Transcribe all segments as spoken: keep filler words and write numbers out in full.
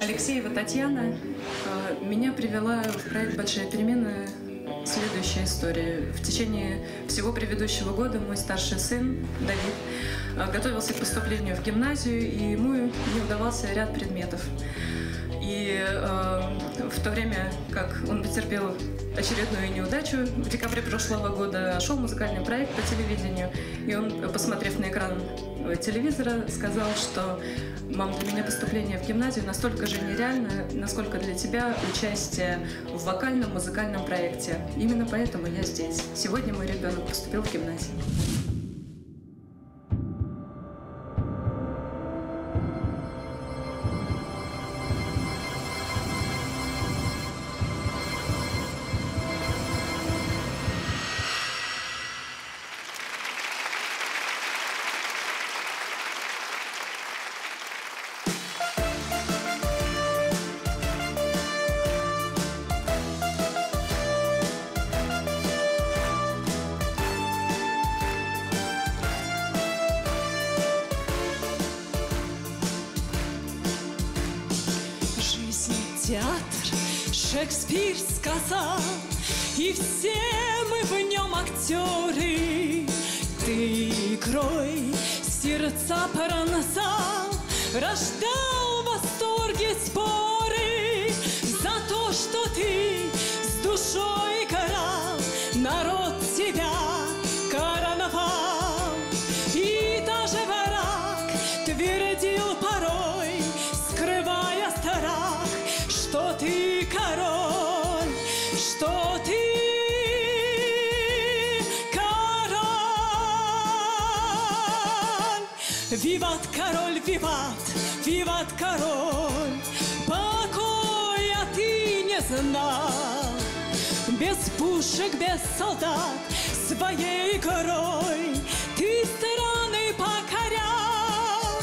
Алексеева Татьяна меня привела в проект «Большая перемена. Следующая история». В течение всего предыдущего года мой старший сын Давид готовился к поступлению в гимназию, и ему не удавался ряд предметов. И э, в то время, как он потерпел очередную неудачу в декабре прошлого года, шел музыкальный проект по телевидению, и он, посмотрев на экран телевизора, сказал, что «Мам, для меня поступление в гимназию настолько же нереально, насколько для тебя участие в вокальном музыкальном проекте. Именно поэтому я здесь. Сегодня мой ребенок поступил в гимназию». Театр, Шекспир сказал, и все мы в нем актеры. Ты игрой сердца пронзал, рождал в восторге споры. За то, что ты с душой горал, народ тебя короновал. И даже враг твердил порой, скрывая страх, что ты король, что ты король. Виват, король, виват, виват, король, покоя ты не знал. Без пушек, без солдат, своей горой ты страны покорял.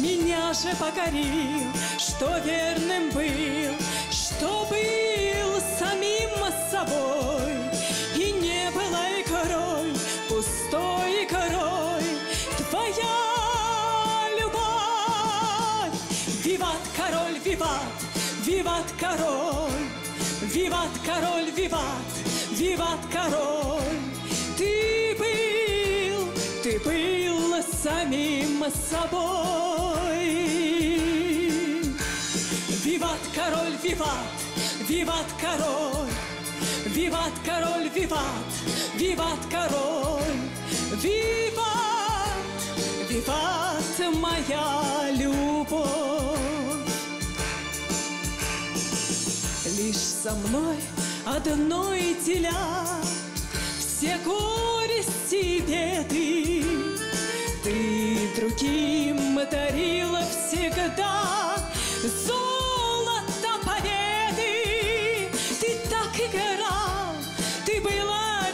Меня же покорил, что верным был, что был самим собой. И не была и король, пустой король, твоя любовь. Виват, король, виват, виват, король, виват, король, виват, виват, король. Ты был, ты был самим собой. Виват, король, виват, виват, король, виват, король, виват, виват, король, виват, виват, моя любовь. Лишь со мной одной деля все горести и беды, ты другим дарила всегда золото победы. Ты так играл, ты был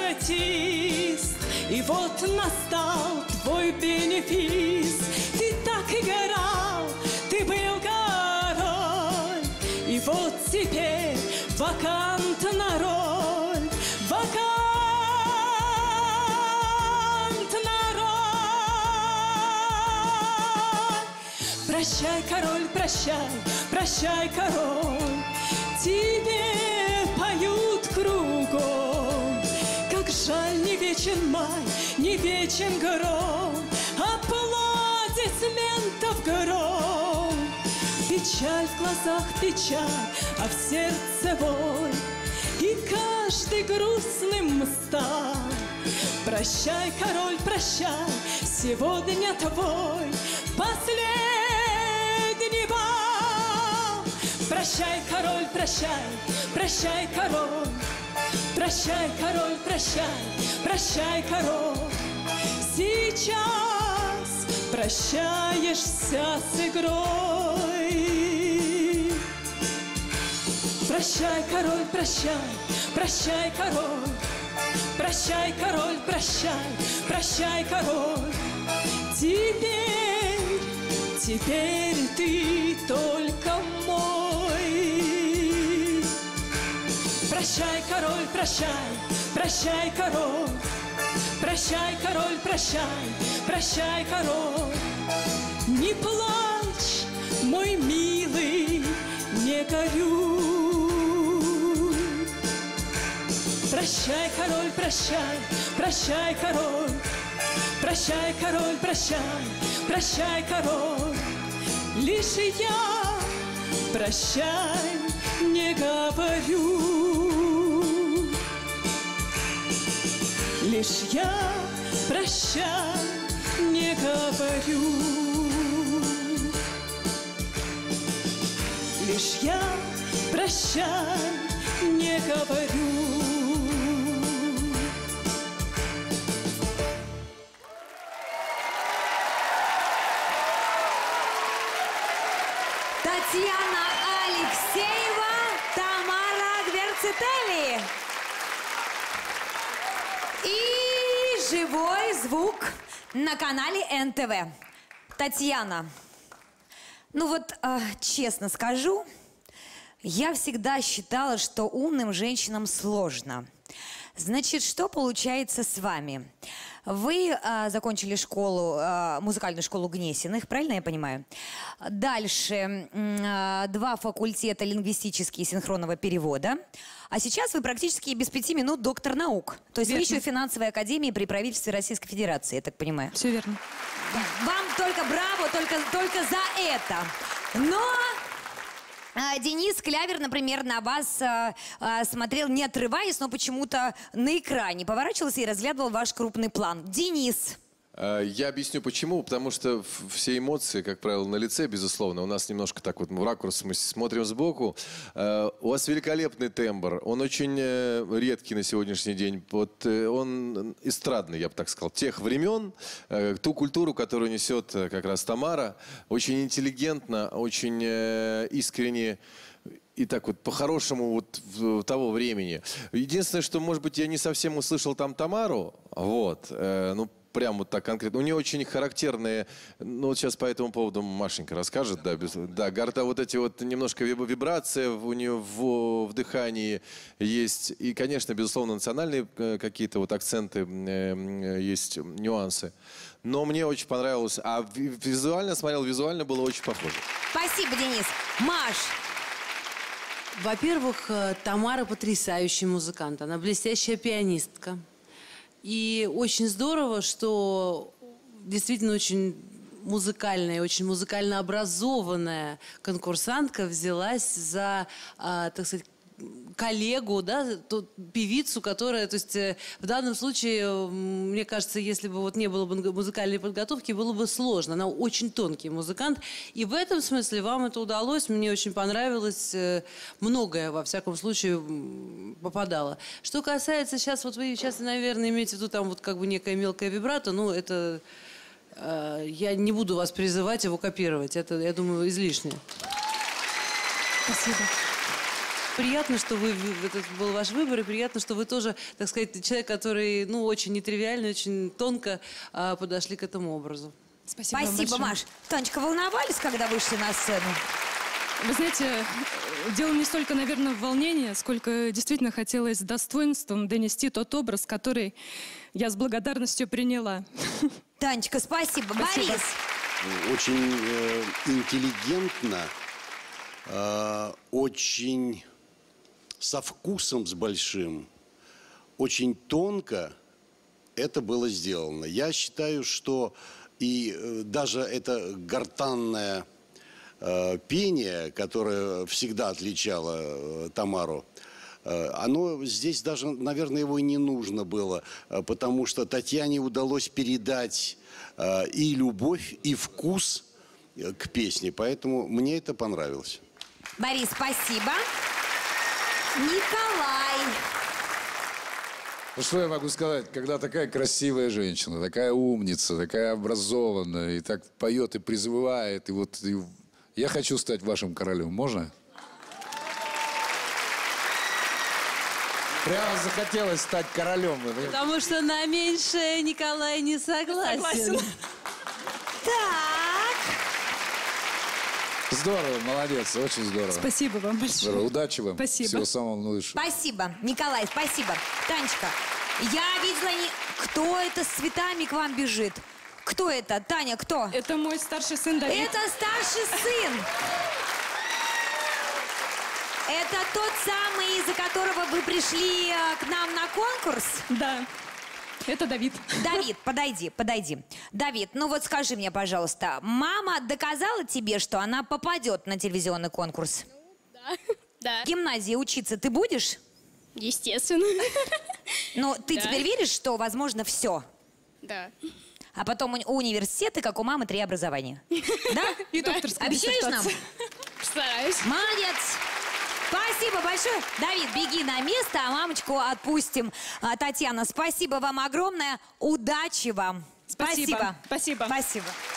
артист, и вот настал твой бенефис. Ты так играл, ты был король, и вот теперь вакантна роль, вакантна роль. Прощай, король, прощай, прощай, король, тебе поют кругом. Как жаль, не вечен май, не вечен гром, аплодисментов гром. Печаль в глазах, печаль, а в сердце боль, и каждый грустным стал. Прощай, король, прощай, сегодня твой последний. Прощай, король, прощай, прощай, король, прощай, король, прощай, прощай, король. Сейчас прощаешься с игрой. Прощай, король, прощай, прощай, король, прощай, король, прощай, прощай, король. Теперь, теперь ты только мой. Прощай, король, прощай, прощай, король, прощай, король, прощай, прощай, король. Не плачь, мой милый, загорю. Прощай, король, прощай, прощай, король. Прощай, король, прощай, прощай, король. Лишь и я прощай не говорю. Лишь я прощай не говорю. Лишь я прощай не говорю. Татьяна Алексеева, Тамара Гвердцители. И «Живой звук» на канале эн тэ вэ. Татьяна, ну вот э, честно скажу, я всегда считала, что умным женщинам сложно. Значит, что получается с вами? Вы э, закончили школу, э, музыкальную школу Гнесиных, правильно я понимаю? Дальше э, два факультета лингвистические и синхронного перевода. А сейчас вы практически без пяти минут доктор наук. То есть верно. Вы еще в финансовой академии при правительстве Российской Федерации, я так понимаю. Все верно. Вам только браво, только, только за это. Но... Денис Клявер, например, на вас а, а, смотрел, не отрываясь, но почему-то на экране поворачивался и разглядывал ваш крупный план. Денис. Я объясню почему, потому что все эмоции, как правило, на лице, безусловно, у нас немножко так вот, мы в ракурс, мы смотрим сбоку. У вас великолепный тембр, он очень редкий на сегодняшний день, вот он эстрадный, я бы так сказал, тех времен, ту культуру, которую несет как раз Тамара, очень интеллигентно, очень искренне. И так вот, по-хорошему, вот того времени. Единственное, что, может быть, я не совсем услышал там Тамару, вот, ну, прям вот так конкретно. У нее очень характерные, ну вот сейчас по этому поводу Машенька расскажет, да, без, да, горда, вот эти вот немножко вибрация у нее в, в дыхании есть. И, конечно, безусловно, национальные какие-то вот акценты, э, есть нюансы. Но мне очень понравилось. А визуально, смотрел, визуально было очень похоже. Спасибо, Денис. Маш. Во-первых, Тамара потрясающий музыкант, она блестящая пианистка. И очень здорово, что действительно очень музыкальная, очень музыкально образованная конкурсантка взялась за, а, так сказать, коллегу, да, ту певицу, которая, то есть в данном случае, мне кажется, если бы вот не было бы музыкальной подготовки, было бы сложно. Она очень тонкий музыкант, и в этом смысле вам это удалось. Мне очень понравилось, многое во всяком случае попадало. Что касается сейчас, вот вы сейчас, наверное, имеете в виду там вот как бы некая мелкая вибрато, ну это э, я не буду вас призывать его копировать, это, я думаю, излишне. Спасибо. Приятно, что вы, это был ваш выбор, и приятно, что вы тоже, так сказать, человек, который, ну, очень нетривиально, очень тонко а, подошли к этому образу. Спасибо, Спасибо Маш. Танечка, волновались, когда вышли на сцену? Вы знаете, дело не столько, наверное, в волнении, сколько действительно хотелось с достоинством донести тот образ, который я с благодарностью приняла. Танечка, спасибо. спасибо. Борис. Очень э, интеллигентно, э, очень... со вкусом, с большим, очень тонко это было сделано. Я считаю, что и даже это гортанное э, пение, которое всегда отличало э, Тамару, э, оно здесь даже, наверное, его и не нужно было, э, потому что Татьяне удалось передать э, и любовь, и вкус э, к песне. Поэтому мне это понравилось. Борис, спасибо. Николай. Ну что я могу сказать, когда такая красивая женщина, такая умница, такая образованная, и так поет и призывает, и вот и... я хочу стать вашим королем, можно? Прямо захотелось стать королем. Потому что на меньшее Николай не согласен. Согласен. Так. Здорово, молодец, очень здорово. Спасибо вам большое. Здорово. Удачи вам. Спасибо. Всего самого лучшего. Спасибо, Николай, спасибо. Танечка, я видела, не... кто это с цветами к вам бежит? Кто это? Таня, кто? Это мой старший сын Давид. Это старший сын. Это тот самый, из-за которого вы пришли к нам на конкурс? Да. Это Давид. Давид, подойди, подойди. Давид, ну вот скажи мне, пожалуйста, мама доказала тебе, что она попадет на телевизионный конкурс? Ну, да. Да. В гимназии учиться ты будешь? Естественно. Но ты да. теперь веришь, что возможно все? Да. А потом у университета, как у мамы, три образования. Да? И докторская. Обещаешь нам? Стараюсь. Молодец. Спасибо большое. Давид, беги на место, а мамочку отпустим. А, Татьяна, спасибо вам огромное. Удачи вам. Спасибо. Спасибо. Спасибо. Спасибо.